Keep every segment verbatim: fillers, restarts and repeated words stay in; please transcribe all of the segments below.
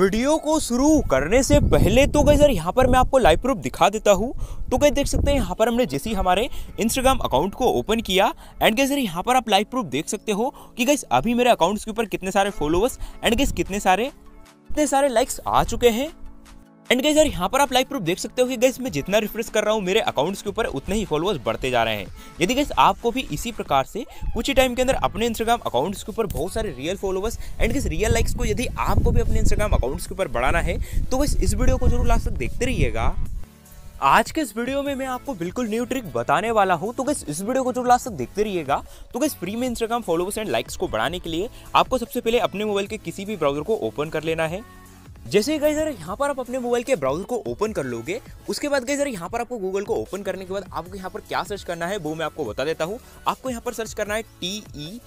Video को शुरू करने से पहले तो गाइस यार यहाँ पर मैं आपको लाइव प्रूफ दिखा देता हूँ। तो गाइस देख सकते हैं यहाँ पर हमने जैसे ही हमारे इंस्टाग्राम अकाउंट को ओपन किया एंड गाइस यार यहाँ पर आप लाइव प्रूफ देख सकते हो कि गाइस अभी मेरे अकाउंट्स के ऊपर कितने सारे फॉलोअर्स एंड गाइस कितने सारे कितने सारे लाइक्स आ चुके हैं। एंड गाइस यार यहाँ पर आप लाइव प्रूफ देख सकते हो कि गाइस मैं जितना रिफ्रेश कर रहा हूँ मेरे अकाउंट्स के ऊपर उतने ही फॉलोअर्स बढ़ते जा रहे हैं। यदि गाइस आपको भी इसी प्रकार से कुछ ही टाइम के अंदर अपने इंस्टाग्राम अकाउंट्स के ऊपर बहुत सारे real followers and guys real likes को यदि आपको भी अपने इंस्टाग्राम अकाउंट्स के ऊपर बढ़ाना है तो गाइस इस वीडियो को जरूर लास्ट तक देखते रहिएगा। आज के इस वीडियो में मैं आपको बिल्कुल न्यू ट्रिक बताने वाला हूँ, तो गाइस इस वीडियो को जरूर लास्ट तक देखते रहिएगा। तो गाइस फ्री में इंस्टाग्राम फॉलोअर्स एंड लाइक्स को बढ़ाने के लिए आपको सबसे पहले अपने मोबाइल के किसी भी ब्राउजर को ओपन कर लेना है। जैसे ही गाइस यार यहाँ पर आप अपने मोबाइल के ब्राउजर को ओपन कर लोगे उसके बाद गाइस यार यहाँ पर आपको गूगल को ओपन करने के बाद आपको यहाँ पर क्या सर्च करना है वो मैं आपको बता देता हूँ। आपको यहाँ पर सर्च करना है T E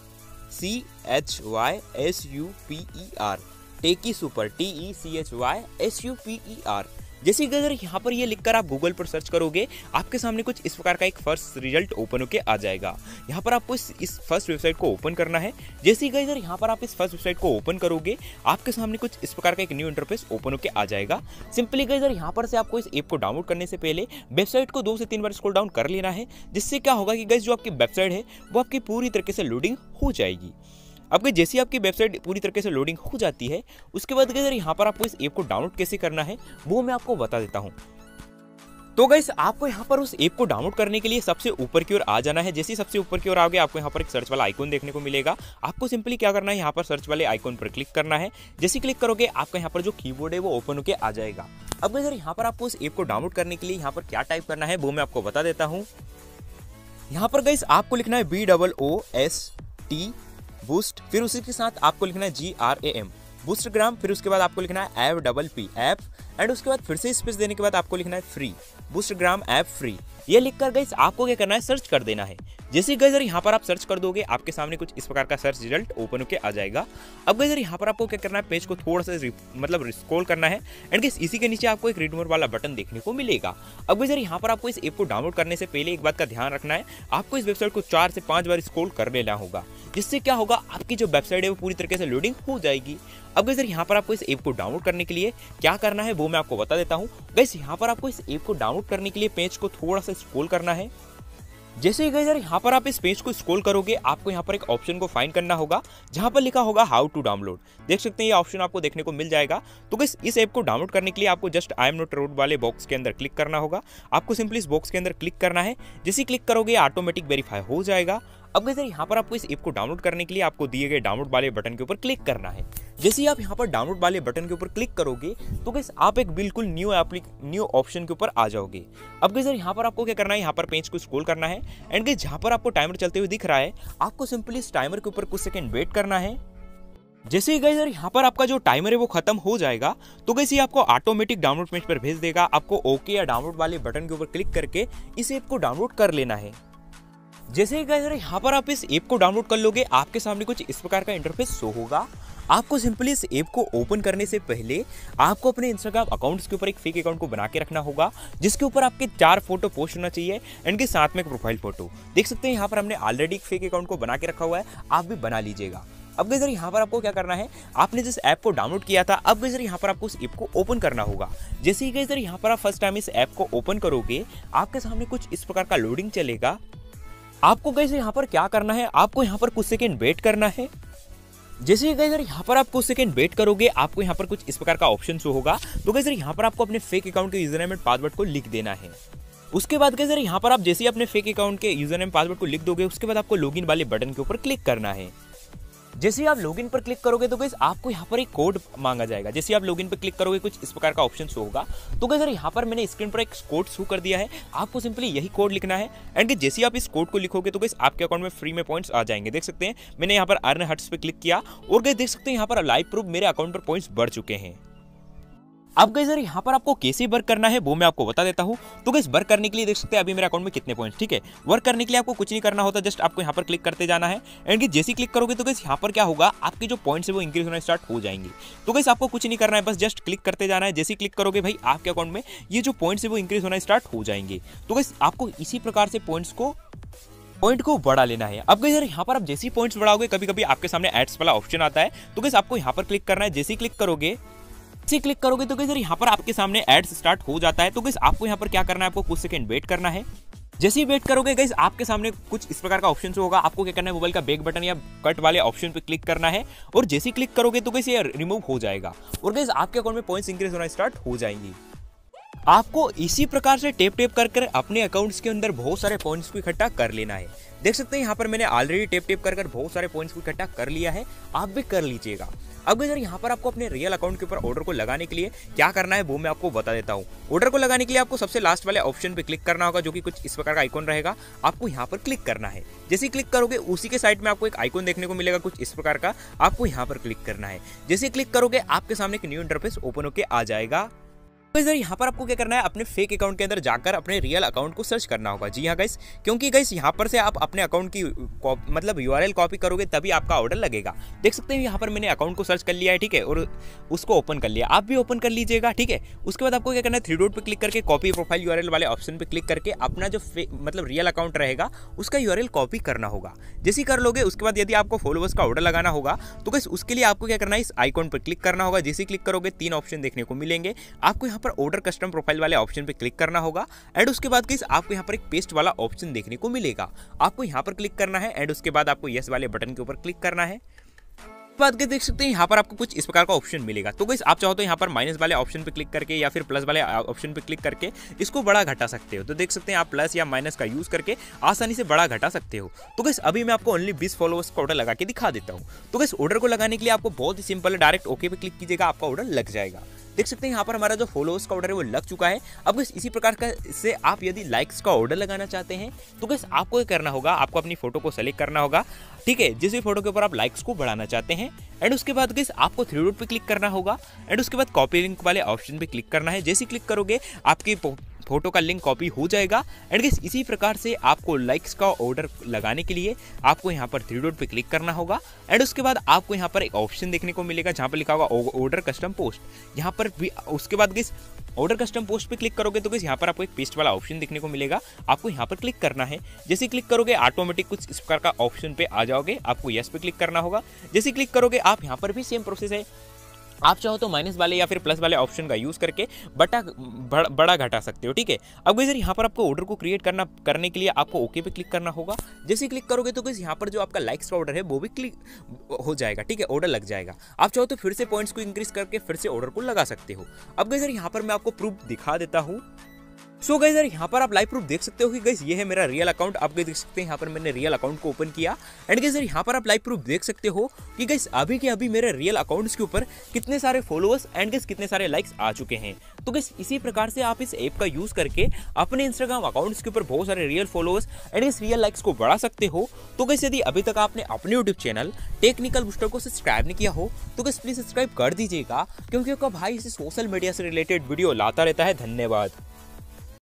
C H Y S U P E R, techy super, T E C H Y S U P E R. जैसे गाइस यार यहाँ पर ये लिखकर आप गूगल पर सर्च करोगे आपके सामने कुछ इस प्रकार का एक फर्स्ट रिजल्ट ओपन होके आ जाएगा। यहाँ पर आपको इस, इस फर्स्ट वेबसाइट को ओपन करना है। जैसे ही गाइस यार यहाँ पर आप इस फर्स्ट वेबसाइट को ओपन करोगे आपके सामने कुछ इस प्रकार का एक न्यू इंटरफेस ओपन होके आ जाएगा। सिंपली गाइस यार यहाँ पर से आपको इस ऐप को डाउनलोड करने से पहले वेबसाइट को दो से तीन बार स्क्रॉल डाउन कर लेना है, जिससे क्या होगा कि गाइस जो आपकी वेबसाइट है वो आपकी पूरी तरीके से लोडिंग हो जाएगी। आपके जैसे ही आपकी वेबसाइट पूरी तरीके से लोडिंग हो जाती है उसके बाद गाइस यार यहाँ पर आपको इस ऐप को डाउनलोड कैसे करना है वो मैं आपको बता देता हूँ। तो गाइस आपको यहाँ पर उस ऐप को डाउनलोड करने के लिए सबसे ऊपर की ओर आ जाना है। जैसे ही सबसे ऊपर की ओर आओगे आपको यहाँ पर एक सर्च वाला आइकॉन देखने को मिलेगा। आपको सिंपली क्या करना है, यहाँ पर सर्च वाले आइकॉन पर क्लिक करना है। जैसे क्लिक करोगे आपका यहाँ पर जो कीबोर्ड है वो ओपन होकर आ जाएगा। अब गाइस यार यहाँ पर आपको उस ऐप को डाउनलोड करने के लिए यहाँ पर क्या टाइप करना है वो मैं आपको बता देता हूँ। यहाँ पर गाइस आपको लिखना है B double O S T boost, फिर उसी के साथ आपको लिखना है जी आर ए एम बूस्टग्राम, फिर उसके बाद आपको लिखना है app double P app and उसके बाद फिर से स्पेस देने के बाद आपको लिखना है फ्री बूस्टग्राम ऐप फ्री। ये लिखकर गाइस आपको क्या करना है सर्च कर देना है। जैसे गाइस यार यहाँ पर आप सर्च कर दोगे आपके सामने कुछ इस प्रकार का सर्च रिजल्ट ओपन होकर आ जाएगा। अब गाइस यार यहाँ पर आपको क्या करना है पेज को थोड़ा सा मतलब स्क्रॉल करना है एंड गाइस इसी के नीचे आपको एक रीड मोर वाला बटन देखने को मिलेगा। अब गाइस यार यहाँ पर आपको इस ऐप को डाउनलोड करने से पहले एक बात का ध्यान रखना है, आपको इस वेबसाइट को चार से पाँच बार स्क्रॉल कर लेना होगा, जिससे क्या होगा आपकी जो वेबसाइट है वो पूरी तरीके से लोडिंग हो जाएगी। अब गाइस यार यहाँ पर आपको इस ऐप को डाउनलोड करने के लिए क्या करना है वो मैं आपको बता देता हूँ। गाइस यहाँ पर आपको इस ऐप को डाउनलोड करने के लिए पेज को थोड़ा सा स्क्रॉल करना है। जैसे ही गाइस यार यहाँ पर आप इस पेज को स्क्रॉल करोगे आपको यहाँ पर एक ऑप्शन को फाइंड करना होगा जहाँ पर लिखा होगा हाउ टू डाउनलोड। देख सकते हैं ये ऑप्शन आपको देखने को मिल जाएगा। तो गाइस इस ऐप को डाउनलोड करने के लिए आपको just I am not robot वाले बॉक्स के अंदर क्लिक करना होगा। आपको सिंपली इस बॉक्स के अंदर क्लिक करना है। जैसे क्लिक करोगे ऑटोमेटिक वेरीफाई हो जाएगा। अब गाइस यार यहाँ पर आपको इस ऐप को डाउनलोड करने के लिए आपको दिए गए डाउनलोड वाले बटन के ऊपर क्लिक करना है। जैसे ही आप यहाँ पर डाउनलोड वाले बटन के ऊपर क्लिक करोगे तो गाइस आप एक बिल्कुल न्यू एप्लिक न्यू ऑप्शन के ऊपर आ जाओगे। अब गाइस यार यहाँ पर आपको क्या करना है, यहाँ पर पेज को स्क्रॉल करना है एंड गाइस जहाँ पर आपको टाइमर चलते हुए दिख रहा है आपको सिंपली इस टाइमर के ऊपर कुछ सेकेंड वेट करना है। जैसे ही गाइस यार यहाँ पर आपका जो टाइमर है वो खत्म हो जाएगा तो गाइस ये आपको ऑटोमेटिक डाउनलोड पेज पर भेज देगा। आपको ओके या डाउनलोड वाले बटन के ऊपर क्लिक करके इस ऐप को डाउनलोड कर लेना है। जैसे ही गाइस यार यहाँ पर आप इस ऐप को डाउनलोड कर लोगे आपके सामने कुछ इस प्रकार का इंटरफेस शो होगा। आपको सिंपली इस ऐप को ओपन करने से पहले आपको अपने इंस्टाग्राम अकाउंट्स के ऊपर एक फेक अकाउंट को बना के रखना होगा, जिसके ऊपर आपके चार फोटो पोस्ट होना चाहिए एंड के साथ में एक प्रोफाइल फोटो। देख सकते हैं यहाँ पर हमने ऑलरेडी एक फेक अकाउंट को बना के रखा हुआ है, आप भी बना लीजिएगा। अब गाइस यार यहाँ पर आपको क्या करना है, आपने जिस ऐप को डाउनलोड किया था अब गाइस यार यहाँ पर आपको उस ऐप को ओपन करना होगा। जैसे ही गाइस यार यहाँ पर आप फर्स्ट टाइम इस ऐप को ओपन करोगे आपके सामने कुछ इस प्रकार का लोडिंग चलेगा। आपको गाइस यहाँ पर क्या करना है, आपको यहाँ पर कुछ सेकेंड वेट करना है। जैसे ही गाइस यार यहाँ पर आप कुछ सेकेंड वेट करोगे आपको यहाँ पर कुछ इस प्रकार का ऑप्शन शो होगा। तो गाइस यार यहाँ पर आपको अपने फेक अकाउंट के यूजर नेम एंड पासवर्ड को लिख देना है। उसके बाद गाइस यार यहाँ पर आप जैसे ही अपने फेक अकाउंट के यूजर नेम पासवर्ड को लिख दोगे उसके बाद आपको लॉगिन वाले बटन के ऊपर क्लिक करना है। जैसे ही आप लॉगिन पर क्लिक करोगे तो गाइस आपको यहाँ पर एक कोड मांगा जाएगा। जैसे आप लॉगिन पर क्लिक करोगे कुछ इस प्रकार का ऑप्शन शो होगा। तो गाइस यार यहाँ पर मैंने स्क्रीन पर एक कोड शो कर दिया है, आपको सिंपली यही कोड लिखना है एंड जैसे ही आप इस कोड को लिखोगे तो गाइस आपके अकाउंट में फ्री में पॉइंट्स आ जाएंगे। देख सकते हैं मैंने यहाँ पर अर्न हट्स पर क्लिक किया और गाइस देख सकते हैं यहाँ पर लाइव प्रूफ मेरे अकाउंट पर पॉइंट्स बढ़ चुके हैं। अब गाइस यार यहाँ पर आपको कैसे वर्क करना है वो मैं आपको बता देता हूँ। तो गाइस वर्क करने के लिए देख सकते हैं अभी मेरे अकाउंट में कितने पॉइंट्स, ठीक है। वर्क करने के लिए आपको कुछ नहीं करना होता, जस्ट आपको यहाँ पर क्लिक करते जाना है एंड जैसे क्लिक करोगे तो गाइस यहाँ पर क्या होगा आपके जो पॉइंट्स है वो इंक्रीज होना स्टार्ट हो जाएंगे। तो गाइस आपको कुछ नहीं करना है, बस जस्ट क्लिक करते जाना है। जैसे क्लिक करोगे भाई आपके अकाउंट में ये जो पॉइंट्स है वो इंक्रीज होना स्टार्ट हो जाएंगे। तो गाइस आपको इसी प्रकार से पॉइंट्स को पॉइंट को बढ़ा लेना है। अब गाइस यार यहाँ पर आप जैसे ही पॉइंट्स बढ़ाओगे कभी कभी आपके सामने एड्स वाला ऑप्शन आता है। तो गाइस आपको यहाँ पर क्लिक करना है। जैसे ही क्लिक करोगे से क्लिक करोगे तो गाइस यहाँ पर आपके सामने एड्स स्टार्ट हो जाता है। तो गाइस आपको यहाँ पर क्या करना है, आपको कुछ सेकंड वेट करना है। जैसे ही वेट करोगे गाइस आपके सामने कुछ इस प्रकार का ऑप्शन होगा, आपको क्या करना है मोबाइल का बैक बटन या कट वाले ऑप्शन पे क्लिक करना है और जैसे ही क्लिक करोगे तो गाइस ये रिमूव हो जाएगा और गाइस आपके अकाउंट में पॉइंट्स इंक्रीज होना स्टार्ट हो जाएंगी। आपको इसी प्रकार से टेप टेप कर कर अपने अकाउंट्स के अंदर बहुत सारे पॉइंट्स को इकट्ठा कर लेना है। देख सकते हैं यहाँ पर मैंने ऑलरेडी टेप टेप कर कर बहुत सारे पॉइंट्स को इकट्ठा कर लिया है, आप भी कर लीजिएगा। अब इधर यहाँ पर आपको अपने रियल अकाउंट के ऊपर ऑर्डर को लगाने के लिए क्या करना है वो मैं आपको बता देता हूँ। ऑर्डर को लगाने के लिए आपको सबसे लास्ट वाले ऑप्शन पे क्लिक करना होगा, जो कि कुछ इस प्रकार का आइकॉन रहेगा, आपको यहाँ पर क्लिक करना है। जैसे ही क्लिक करोगे उसी के साइड में आपको एक आइकॉन देखने को मिलेगा कुछ इस प्रकार का, आपको यहाँ पर क्लिक करना है। जैसे ही क्लिक करोगे आपके सामने एक न्यू इंटरफेस ओपन होकर आ जाएगा। तो इधर यहाँ पर आपको क्या करना है, अपने फेक अकाउंट के अंदर जाकर अपने रियल अकाउंट को सर्च करना होगा। जी हाँ गाइस, क्योंकि गाइस यहाँ पर से आप अपने अकाउंट की मतलब यूआरएल कॉपी करोगे तभी आपका ऑर्डर लगेगा। देख सकते हैं यहाँ पर मैंने अकाउंट को सर्च कर लिया है, ठीक है, और उसको ओपन कर लिया, आप भी ओपन कर लीजिएगा। ठीक है, उसके बाद आपको क्या करना है, थ्री डॉट पर क्लिक करके कॉपी प्रोफाइल यूआरएल वाले ऑप्शन पर क्लिक करके अपना जो मतलब रियल अकाउंट रहेगा उसका यूआरएल कॉपी करना होगा। जैसे कर लोगे उसके बाद यदि आपको फॉलोअर्स का ऑर्डर लगाना होगा तो गाइस उसके लिए आपको क्या करना है, इस आइकॉन पर क्लिक करना होगा। जैसे क्लिक करोगे तीन ऑप्शन देखने को मिलेंगे, आपको पर ऑर्डर कस्टम प्रोफाइल वाले ऑप्शन पे क्लिक करना होगा एंड उसके बाद गाइस आपको यहाँ पर एक पेस्ट वाला ऑप्शन देखने को मिलेगा, आपको यहाँ पर क्लिक करना है एंड उसके बाद आपको यस वाले बटन के ऊपर क्लिक करना है। बाद के देख सकते हैं यहाँ पर आपको कुछ इस प्रकार का ऑप्शन मिलेगा। तो गाइस आप चाहो तो यहाँ पर माइनस वाले ऑप्शन पे क्लिक करके या फिर प्लस वाले ऑप्शन पे क्लिक करके इसको बड़ा घटा सकते हो। तो देख सकते हैं आप प्लस या माइनस का यूज करके आसानी से बड़ा घटा सकते हो। तो गाइस अभी मैं आपको ओनली बीस फॉलोअर्स का ऑर्डर लगा के दिखा देता हूँ। तो गाइस ऑर्डर को लगाने के लिए आपको बहुत ही सिंपल है, डायरेक्ट ओके पे क्लिक कीजिएगा, आपका ऑर्डर लग जाएगा। देख सकते हैं यहाँ पर हमारा जो फॉलोअर्स का ऑर्डर है वो लग चुका है। अब गाइस इसी प्रकार का से आप यदि लाइक्स का ऑर्डर लगाना चाहते हैं तो गाइस आपको क्या करना होगा, आपको अपनी फोटो को सेलेक्ट करना होगा, ठीक है, जिस भी फोटो के ऊपर आप लाइक्स को बढ़ाना चाहते हैं एंड उसके बाद गाइस आपको थ्री डॉट पे क्लिक करना होगा एंड उसके बाद कॉपी लिंक वाले ऑप्शन पे क्लिक करना है। जैसे क्लिक करोगे आपकी फोटो का लिंक कॉपी हो जाएगा एंड गाइस इसी प्रकार से आपको लाइक्स का ऑर्डर लगाने के लिए आपको यहाँ पर थ्री डॉट पे क्लिक करना होगा एंड उसके बाद आपको यहाँ पर एक ऑप्शन देखने को मिलेगा जहाँ पर लिखा होगा ऑर्डर कस्टम पोस्ट। यहाँ पर भी उसके बाद गाइस ऑर्डर कस्टम पोस्ट पे क्लिक करोगे तो गाइस यहाँ पर आपको एक पेस्ट वाला ऑप्शन देखने को मिलेगा, आपको यहाँ पर क्लिक करना है। जैसे क्लिक करोगे ऑटोमेटिक कुछ इस प्रकार का ऑप्शन पे आ जाओगे, आपको यस पे क्लिक करना होगा। जैसे क्लिक करोगे आप यहाँ पर भी सेम प्रोसेस है, आप चाहो तो माइनस वाले या फिर प्लस वाले ऑप्शन का यूज़ करके बटा बड़, बड़ा घटा सकते हो। ठीक है, अब गाइस यहाँ पर आपको ऑर्डर को क्रिएट करना करने के लिए आपको ओके पे क्लिक करना होगा। जैसे क्लिक करोगे तो गाइस यहाँ पर जो आपका लाइक्स का ऑर्डर है वो भी क्लिक हो जाएगा, ठीक है, ऑर्डर लग जाएगा। आप चाहो तो फिर से पॉइंट्स को इंक्रीज करके फिर से ऑर्डर को लगा सकते हो। अब गाइस यहाँ पर मैं आपको प्रूफ दिखा देता हूँ। सो गाइस यार यहाँ पर आप लाइव प्रूफ देख सकते हो कि गाइस ये है मेरा रियल अकाउंट। आप गाइस देख सकते हैं यहाँ पर मैंने रियल अकाउंट को ओपन किया एंड गाइस यार यहाँ पर आप लाइव प्रूफ देख सकते हो कि गाइस अभी के अभी मेरे रियल अकाउंट्स के ऊपर कितने सारे फॉलोअर्स एंड गाइस कितने सारे लाइक्स आ चुके हैं। तो गाइस इसी प्रकार से आप इस ऐप का यूज़ करके अपने इंस्टाग्राम अकाउंट्स के ऊपर बहुत सारे real followers and guys real likes को बढ़ा सकते हो। तो गाइस यदि अभी तक आपने अपने यूट्यूब चैनल टेक्निकल बूस्टर को सब्सक्राइब नहीं किया हो तो गाइस प्लीज़ सब्सक्राइब कर दीजिएगा, क्योंकि आपका भाई इस सोशल मीडिया से रिलेटेड वीडियो लाता रहता है। धन्यवाद।